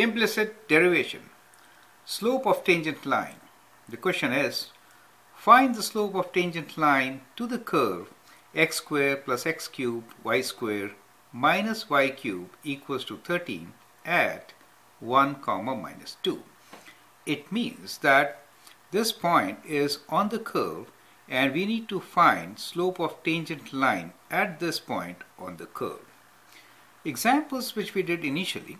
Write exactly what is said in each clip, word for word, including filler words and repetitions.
Implicit derivation. Slope of tangent line. The question is, find the slope of tangent line to the curve x square plus x cube y square minus y cube equals to thirteen at one comma minus two. It means that this point is on the curve and we need to find slope of tangent line at this point on the curve. Examples which we did initially,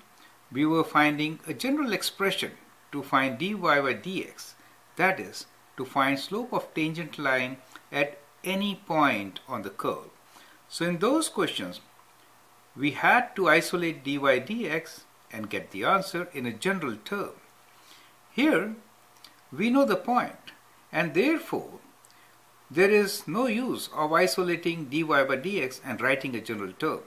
we were finding a general expression to find dy by dx, that is, to find slope of tangent line at any point on the curve. So in those questions, we had to isolate dy dx and get the answer in a general term. Here, we know the point, and therefore, there is no use of isolating dy by dx and writing a general term.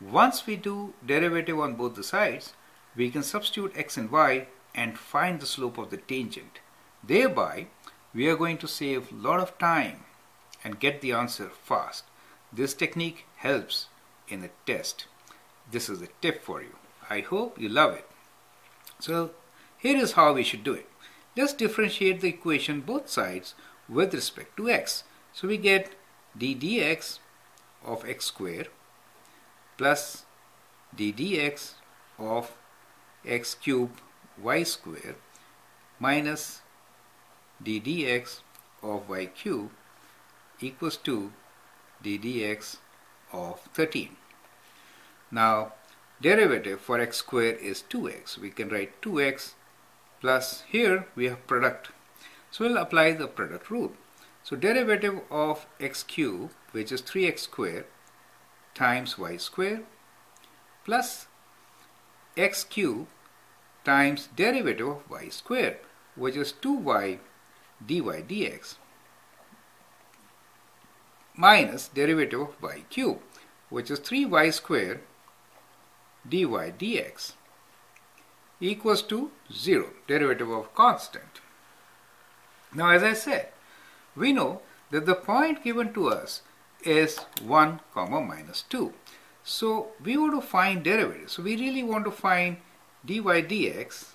Once we do derivative on both the sides, we can substitute x and y and find the slope of the tangent. Thereby, we are going to save a lot of time and get the answer fast. This technique helps in the test. This is a tip for you. I hope you love it. So, here is how we should do it. Let's differentiate the equation both sides with respect to x. So we get d dx of x square plus d dx of x cube y square minus d dx of y cube equals to d dx of thirteen. Now derivative for x square is two x. We can write two x plus here we have product. So we'll apply the product rule. So derivative of x cube, which is three x square times y square plus x cube times derivative of y square, which is two y dy dx minus derivative of y cube, which is three y square dy dx equals to zero, derivative of constant. Now, as I said, we know that the point given to us is one comma minus two. So we want to find derivative. So we really want to find dy dx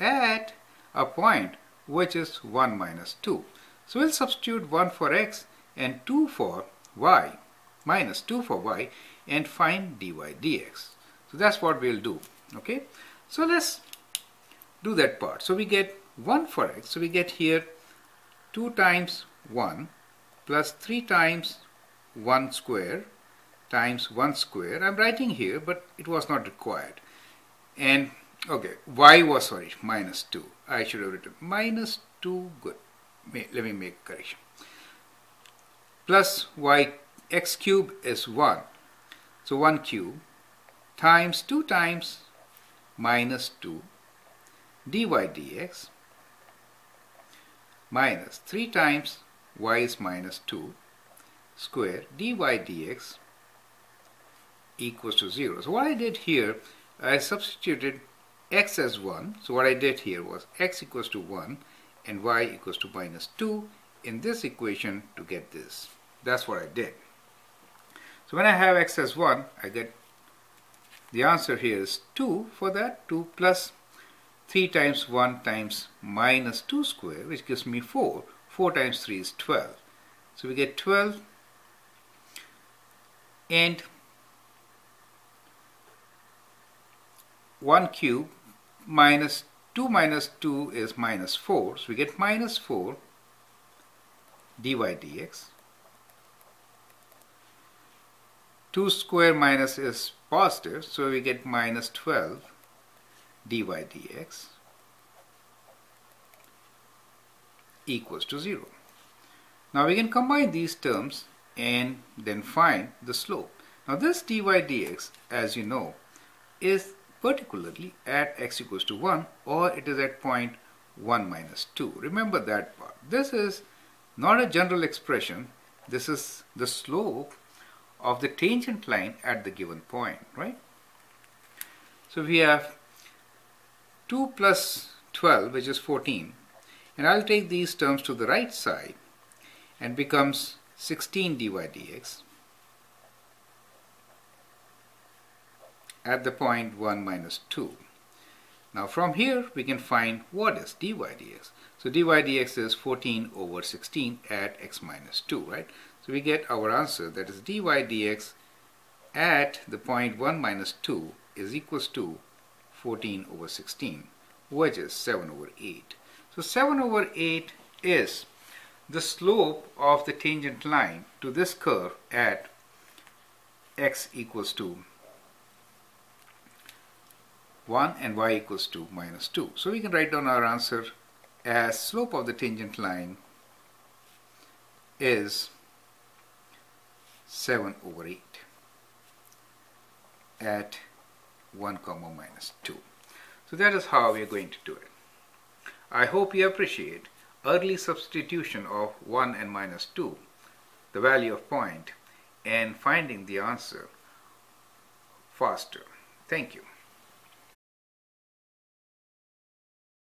at a point which is one minus two. So we'll substitute one for x and two for y, minus two for y, and find dy dx. So that's what we'll do. Okay. So let's do that part. So we get one for x. So we get here two times one plus three times one square times one square. I'm writing here, but it was not required. And okay, y was, sorry, minus two. I should have written minus two. Good. May, let me make a correction. Plus y, x cube is one. So one cube times two times minus two dy dx minus three times y is minus two square dy dx equals to zero. So what I did here, I substituted x as one. So what I did here was x equals to one and y equals to minus two in this equation to get this. That's what I did. So when I have x as one, I get the answer here is two for that, two plus three times one times minus two square, which gives me four. four times three is twelve. So we get twelve and one cube minus two minus two is minus four. So we get minus four dy dx. two square minus is positive, so we get minus twelve dy dx equals to zero. Now we can combine these terms and then find the slope. Now this dy dx, as you know, is particularly at x equals to one, or it is at point one minus two. Remember that part. This is not a general expression. This is the slope of the tangent line at the given point, right? So we have two plus twelve, which is fourteen, and I'll take these terms to the right side and becomes sixteen dy dx at the point one minus two. Now from here we can find what is dy dx. So dy dx is fourteen over sixteen at x minus two, right? So we get our answer, that is dy dx at the point one minus two is equals to fourteen over sixteen, which is seven over eight. So seven over eight is the slope of the tangent line to this curve at x equals to one and y equals to minus two. So we can write down our answer as slope of the tangent line is seven over eight at one comma minus two. So that is how we are going to do it. I hope you appreciate early substitution of one and minus two, the value of point, and finding the answer faster. Thank you.